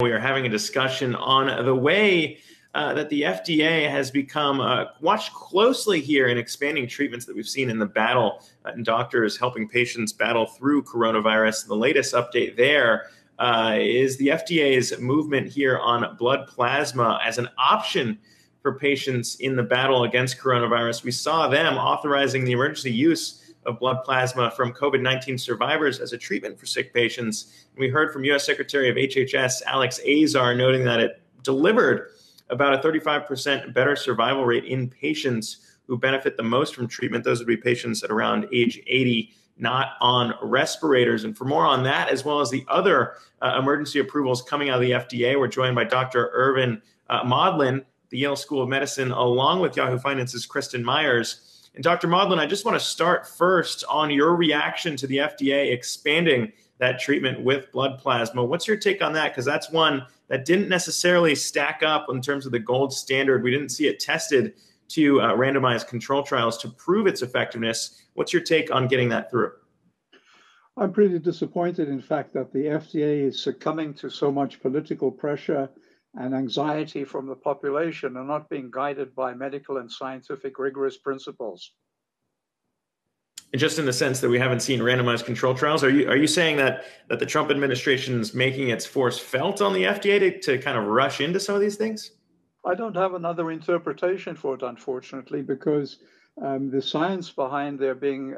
We are having a discussion on the way that the FDA has become watched closely here in expanding treatments that we've seen in the battle, and doctors helping patients battle through coronavirus. The latest update there is the FDA's movement here on blood plasma as an option for patients in the battle against coronavirus. We saw them authorizing the emergency use of blood plasma from COVID-19 survivors as a treatment for sick patients. And we heard from U.S. Secretary of HHS Alex Azar noting that it delivered about a 35% better survival rate in patients who benefit the most from treatment. Those would be patients at around age 80, not on respirators. And for more on that, as well as the other emergency approvals coming out of the FDA, we're joined by Dr. Irvin Modlin, the Yale School of Medicine, along with Yahoo Finance's Kristin Myers. And Dr. Modlin, I just want to start first on your reaction to the FDA expanding that treatment with blood plasma. What's your take on that? Because that's one that didn't necessarily stack up in terms of the gold standard. We didn't see it tested to randomized control trials to prove its effectiveness. What's your take on getting that through? I'm pretty disappointed, in fact, that the FDA is succumbing to so much political pressure and anxiety from the population are not being guided by medical and scientific rigorous principles. And just in the sense that we haven't seen randomized control trials, are you saying that the Trump administration is making its force felt on the FDA to kind of rush into some of these things? I don't have another interpretation for it, unfortunately, because the science behind there being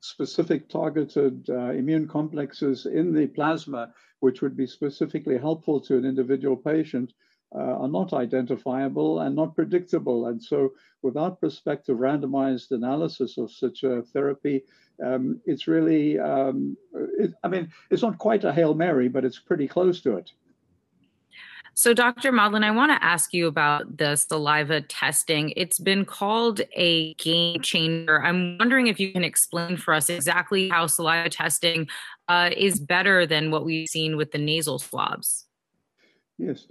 specific targeted immune complexes in the plasma, which would be specifically helpful to an individual patient, are not identifiable and not predictable. And so without prospective randomized analysis of such a therapy, it's really, it's not quite a Hail Mary, but it's pretty close to it. So, Dr. Modlin, I want to ask you about the saliva testing. It's been called a game changer. I'm wondering if you can explain for us exactly how saliva testing is better than what we've seen with the nasal swabs. Yes.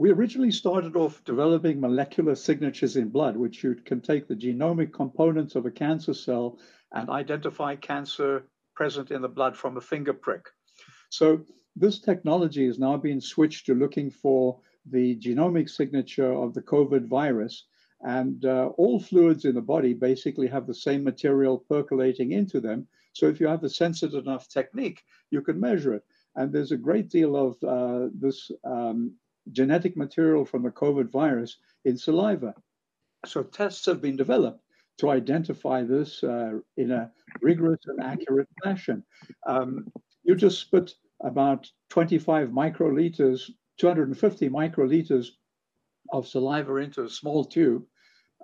We originally started off developing molecular signatures in blood, which you can take the genomic components of a cancer cell and identify cancer present in the blood from a finger prick. So this technology has now been switched to looking for the genomic signature of the COVID virus, and all fluids in the body basically have the same material percolating into them. So if you have a sensitive enough technique, you can measure it. And there's a great deal of this genetic material from the COVID virus in saliva. So tests have been developed to identify this in a rigorous and accurate fashion. You just spit about 25 microliters, 250 microliters of saliva into a small tube.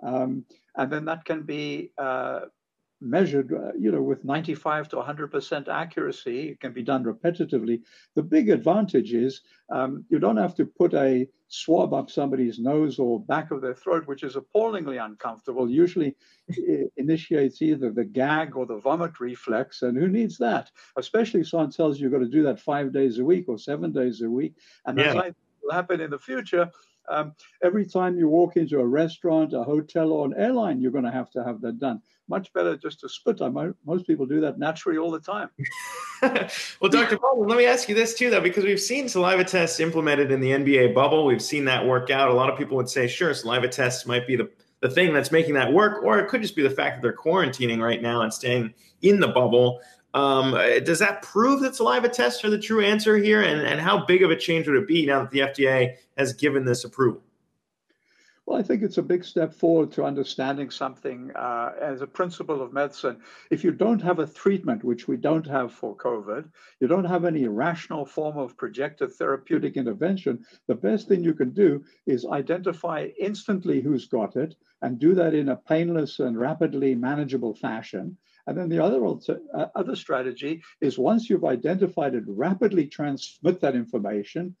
And then that can be measured, with 95 to 100% accuracy. It can be done repetitively. The big advantage is you don't have to put a swab up somebody's nose or back of their throat, which is appallingly uncomfortable. Usually it initiates either the gag or the vomit reflex, and who needs that? Especially if someone tells you you've got to do that 5 days a week or 7 days a week, and that will happen in the future. Every time you walk into a restaurant, a hotel, or an airline, you're going to have that done. Much better just to spit. Most people do that naturally all the time. Well, Dr. Baldwin, let me ask you this too, though, because we've seen saliva tests implemented in the NBA bubble. We've seen that work out. A lot of people would say, sure, saliva tests might be the thing that's making that work, or it could just be the fact that they're quarantining right now and staying in the bubble. Does that prove that saliva tests are the true answer here? And how big of a change would it be now that the FDA has given this approval? Well, I think it's a big step forward to understanding something as a principle of medicine. If you don't have a treatment, which we don't have for COVID, you don't have any rational form of projected therapeutic intervention, the best thing you can do is identify instantly who's got it and do that in a painless and rapidly manageable fashion. And then the other strategy is, once you've identified it, rapidly transmit that information.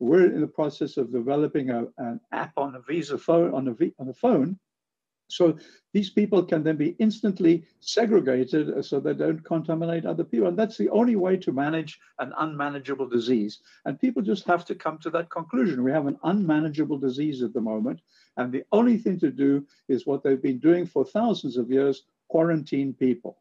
We're in the process of developing an app on the phone, so these people can then be instantly segregated so they don't contaminate other people. And that's the only way to manage an unmanageable disease. And people just have to come to that conclusion. We have an unmanageable disease at the moment, and the only thing to do is what they've been doing for thousands of years: quarantine people.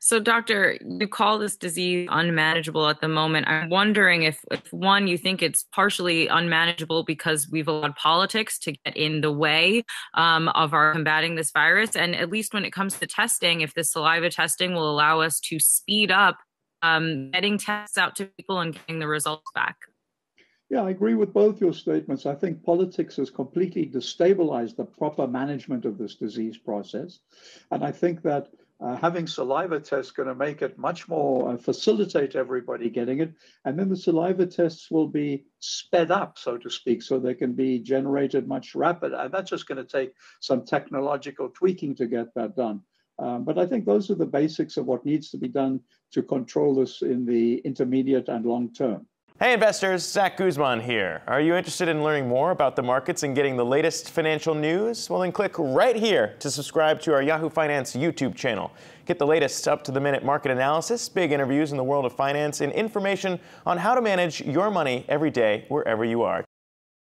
So, Doctor, you call this disease unmanageable at the moment. I'm wondering if one, you think it's partially unmanageable because we've allowed politics to get in the way of our combating this virus, and at least when it comes to testing, if the saliva testing will allow us to speed up getting tests out to people and getting the results back. Yeah, I agree with both your statements. I think politics has completely destabilized the proper management of this disease process, and I think that having saliva tests going to make it much more facilitate everybody getting it. And then the saliva tests will be sped up, so to speak, so they can be generated much rapid. And that's just going to take some technological tweaking to get that done. But I think those are the basics of what needs to be done to control this in the intermediate and long term. Hey investors, Zach Guzman here. Are you interested in learning more about the markets and getting the latest financial news? Well, then click right here to subscribe to our Yahoo Finance YouTube channel. Get the latest up-to-the-minute market analysis, big interviews in the world of finance, and information on how to manage your money every day wherever you are.